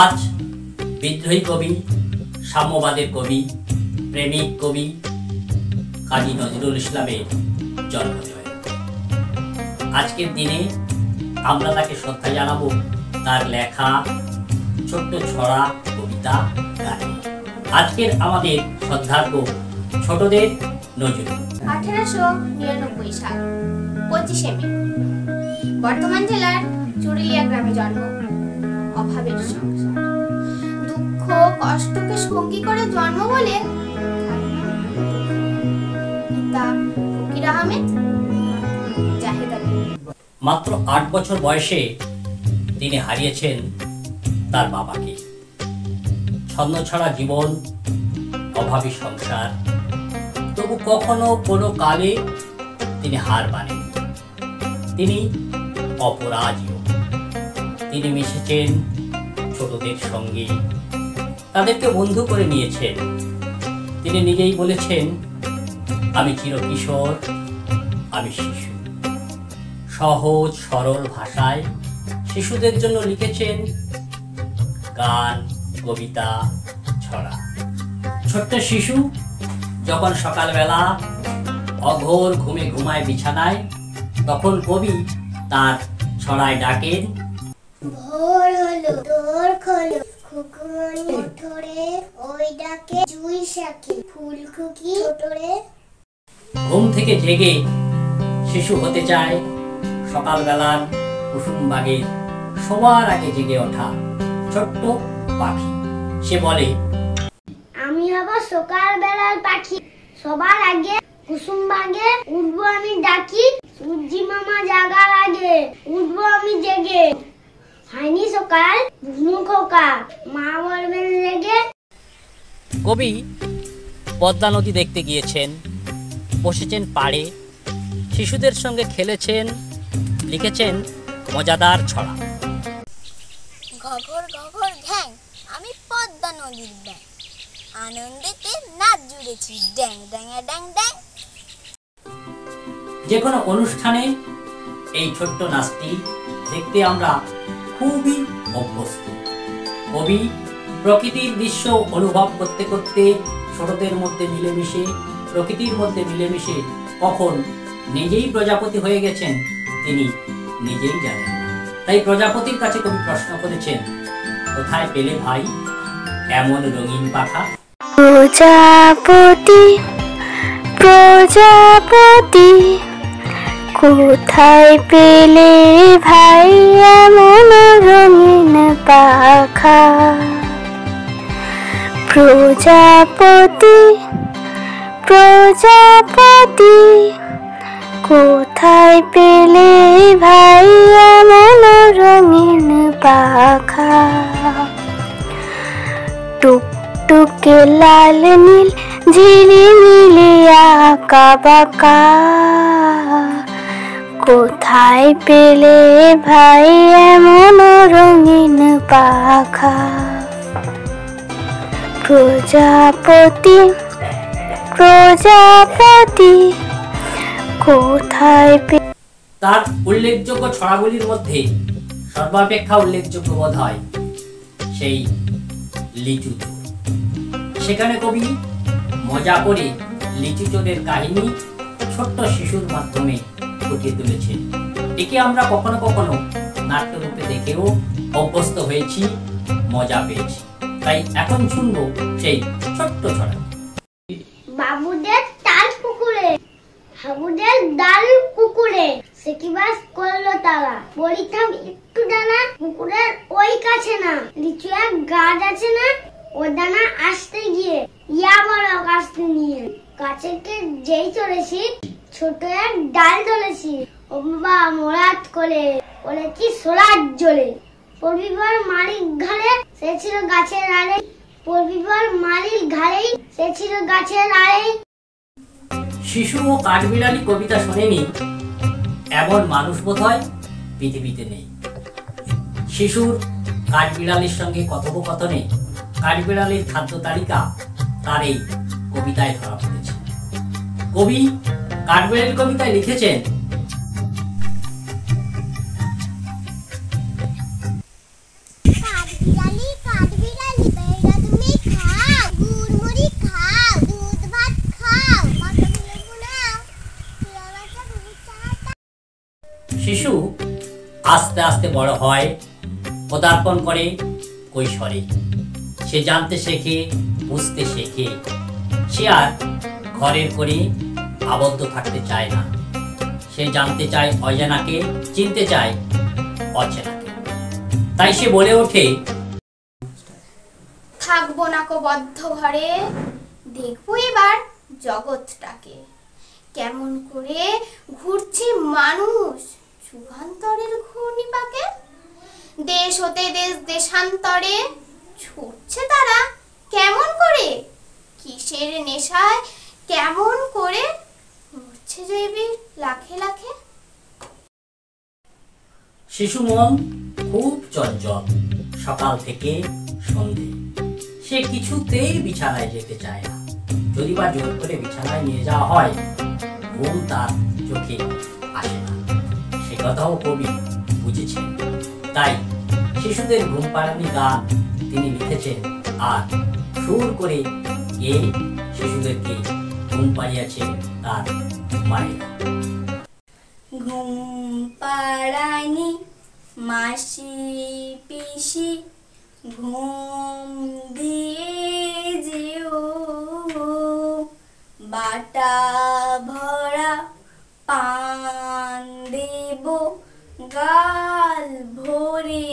आज বিদ্রোহী কবি, সাম্যবাদের কবি, প্রেমিক কবি কাজী নজরুল ইসলামের জন্মজয়ন্তী। আজকের দিনে আমরা তাকে শ্রদ্ধা জানাবো তার লেখা ছোট্ট ছড়া, কবিতা, গান। আজকের আমাদের শ্রদ্ধার্ঘ ছোটদের নজরুল। 1899 সাল 25 মে বর্ধমান জেলার চুরুলিয়া গ্রামে জন্ম। অভাবের সংসার, দুঃখ কষ্টকে সঙ্গী করে জন্ম বলে পিতা ফকির আহমেদ জাহিদ আলী। মাত্র 8 বছর বয়সে তিনি হারিয়েছেন তার বাবাকে। ছন্ন ছাড়া জীবন, অভাবী সংসার, তবু কখনো কোনো কালে তিনি হার মানেন। তিনি অপরাজেয়। তিনি মিশেছেন ছোটদের সঙ্গে, তাদেরকে বন্ধু করে নিয়েছেন। তিনি নিজেই বলেছেন, আমি চিরকিশোর, আমি শিশু। সহজ সরল ভাষায় শিশুদের জন্য লিখেছেন গান, কবিতা, ছড়া। ছোট্ট শিশু যখন সকালবেলা অঘোর ঘুমে ঘুমায় বিছানায়, তখন কবি তার ছড়ায় ডাকেন, ভোর হলো দোর খোলো খুকুমনি ওঠরে, ওই ডাকে জুই শাকে ফুলকুকি ওঠরে। ঘুম থেকে জেগে শিশু হতে চায় সকালবেলার কুসুম বাগে সবার আগে জেগে ওঠা ছোট্ট পাখি। সে বলে, আমি হব সকালবেলার পাখি, সবার আগে কুসুম বাগে উঠবো আমি ডাকি, সূর্যি মামা জাগার আগে উঠবো আমি জেগে। হয়নি সকাল ঘুমু খোকা, মা বলবেন জেগে। কবি পদ্মা নদী দেখতে গিয়েছেন, বসেছেন পাড়ে, শিশুদের সঙ্গে খেলেছেন, লিখেছেন মজাদার ছড়া। ঘঘর ঘঘর ঘ্যাং, আমি পদ্মা নদীর ব্যাং, আনন্দেতে নাচ জুড়েছি ড্যাং ড্যাঙা ড্যাং ড্যাং। যে কোনো অনুষ্ঠানে এই ছোট্ট নাচটি দেখতে আমরা খুবই অভ্যস্ত। কবি প্রকৃতির দৃশ্য অনুভব করতে করতে ছোটদের মধ্যে মিলেমিশে, প্রকৃতির মধ্যে মিলেমিশে কখন নিজেই প্রজাপতি হয়ে গেছেন তিনি নিজেই জানেন। তাই প্রজাপতির কাছে কবি প্রশ্ন করেছেন, কোথায় পেলে ভাই এমন রঙিন পাখা? প্রজাপতি প্রজাপতি কোথায় পেলে ভাই এমন রঙিন পাখা, প্রজাপতি প্রজাপতি কোথায় পেলে ভাই এমন রঙিন পাখা। টুকটুকে লাল নীল ঝিলিমিলি আঁকা বাঁকা, কোথায় পেলে ভাই এমন রঙিন পাখা। প্রজাপতি প্রজাপতি কোথায় পেলে। তার উল্লেখযোগ্য ছড়াগুলির মধ্যে সর্বাপেক্ষা উল্লেখযোগ্য বোধ হয় সেই লিচু। সেখানে কবি মজা করে লিচু চোরের কাহিনী ছোট্ট শিশুর মাধ্যমে ফুটিয়ে তুলেছেন। একে আমরা কখনো কখনো নাট্যরূপে দেখেও অভ্যস্ত হয়েছি, মজা পেয়েছি। তাই এখন শুনবো সেই ছোট্ট ছড়া। বাবুদের তাল পুকুরে, হাবুদের ডাল কুকুরে, সে কি বাস করলো তারা, বলিতাম একটু দানা পুকুরের ওই কাছে না, লিচু এক গাছ আছে না, ও দানা আসতে গিয়ে ইয়া বড় গাছ নিয়ে কাছে যেই চলেছি, ছোট এক ডাল ধরেছি, ও বাবা মোরাত করে বলেছি সোলার জলে, পরবিবার মালির ঘাড়ে সে ছিল গাছের আড়ে, পরবিবার মালির ঘাড়েই সে ছিল গাছের আড়ে। শিশু ও কাঠবিড়ালি কবিতা শোনেনি এমন মানুষ বোধহয় পৃথিবীতে নেই। শিশুর কাঠবিড়ালির সঙ্গে কথোপকথনে কাঠবিড়ালির খাদ্য তালিকা তার এই কবিতায় ধরা পড়েছে। কবি কাঠবিড়ালির কবিতায় লিখেছেন, आस्ते आस्ते बड़ो हय पदार्पण करे কৈশোরে সে জানতে শেখে বুঝতে শেখে সে আর ঘরের করে আবদ্ধ থাকতে চায় না সে জানতে চায় অজানাকে চিনতে চায় অচেনাকে তাই সে বলে ওঠে থাকবো না কো বদ্ধ ঘরে দেখবো এবার জগৎটাকে কেমন করে ঘুরছে মানুষ যুগান্তরের ঘূর্ণিপাকে देश होते देश देशांतरे छुटছে তারা কেমন করে কিসের নেশায় কেমন করে উঠছে জৈবী লাখে লাখে শিশু মন খুব চঞ্চল সকাল থেকে সন্ধ্যে সে কিছুতেই বিছানায় যেতে চায় না যদি বা জোর করে বিছানায় নিয়ে যাওয়া হয় ঘুম তার চোখে আসে না সে কথাও কবি বুঝেছেন তাই শিশুদের ঘুম পাড়ানি গান তিনি লিখেছেন আর সুর করে এই শিশুদেরকে ঘুম পাড়িয়েছে তার মায়েরা ঘুম পাড়ানি মাসি পিসি ঘুম দিয়ে যেও বাটা ভরা পান দেব गाल भोरे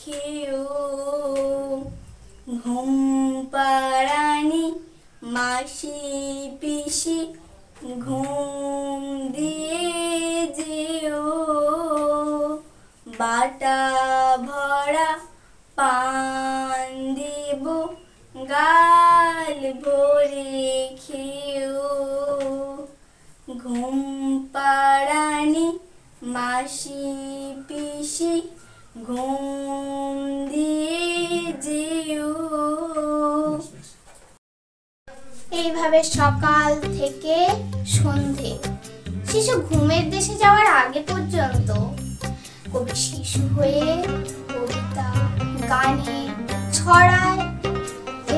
खेओ घुम पारानी मासी पिसी घुम दिए जेओ बाटा भरा पान देब गाल भोरे खेओ घुम पारानी मासी पिसी घूम दिए जेओ এইভাবে সকাল থেকে সন্ধে শিশু ঘুমের দেশে যাওয়ার আগে পর্যন্ত কবি শিশু হয়ে কবিতা গানে ছড়ায়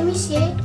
মিশে